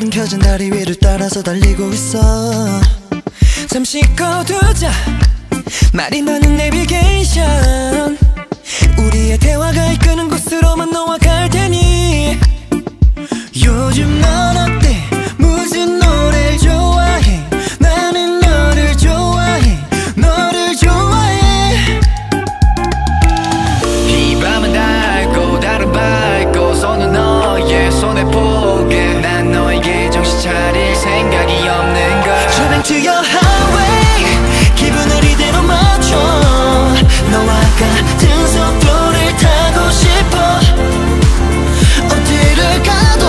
모든 켜진 다리 위를 따라서 달리고 있어. 잠시 꺼두자 말이 많은 내비게이션. 우리의 대화가 이끄는 곳으로만 너와 갈 테니. 요즘 넌 어때? 무슨 노래를 좋아해? 나는 너를 좋아해. 너를 좋아해. 이 밤은 달고 달은 밝고 손은 너의 손에 보게. 난 너에게 정신 차릴 생각이 없는 걸. Driving to your highway. 기분을 이대로 맞춰. 너와 같은 속도를 타고 싶어. 어디를 가도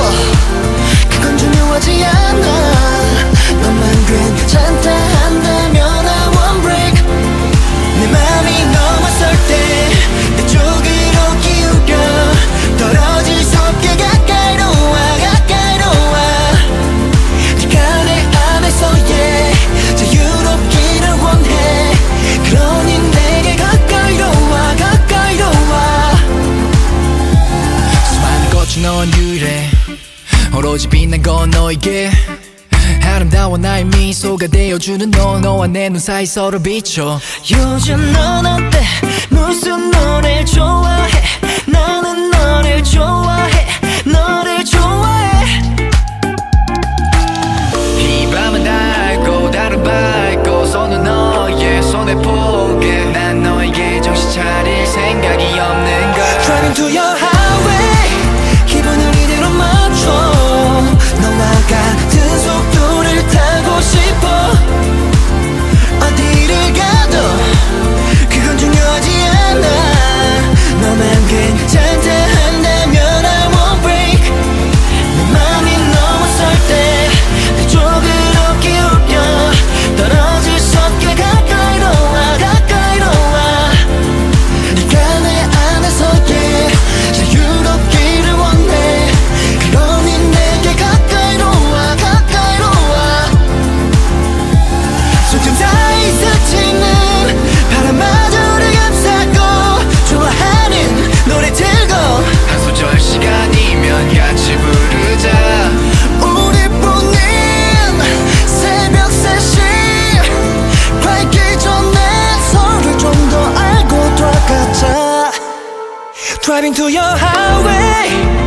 그건 중요하지 않아. 너만 괜찮다 한다면 I won't break. 내 맘이 너만 설 때 내 쪽으로 기울여. 떨어질 수 없게 가까이로 와. 가까이로 와. 네가 내 안에서 yeah. 자유롭기를 원해. 그러니 내게 가까이로 와. 가까이로 와. 수많은 꽃이 넌 유일해. 오로지 빛난 건 너에게. 아름다워 나의 미소가 되어주는 너. 너와 내 눈 사이 서로 비춰. 요즘 넌 어때? 무슨 노래를 좋아해? 나는 너를 좋아해. 너를 좋아해. 이 밤은 달고 달은 밝고 손은 너의 손에 보게. 난 너에게 정신 차릴 생각이 없는 걸. Driving to your highway. 기분을 이대로 맞춰. 너와 같은 속도를 타고 싶어. 어디를 가도 그건 중요하지 않아. 너만 괜찮다 한다면 I won't break. 내 맘이 너무 설 때 내 쪽으로 기울여. 떨어질 수 없게 가까이로 와. 가까이로 와. 네가 내 안에서 yeah. 자유롭기를 원해. 그러니 내게 가까이로 와. 가까이로 와. 손등 사이 스치는 바람마저를 감싸고. 좋아하는 노래 들고 한 소절 시간이면 같이 부르자. 우리 보낸 새벽 3시. 밝기 전에 서로를 좀 더 알고 돌아가자. Driving to your highway.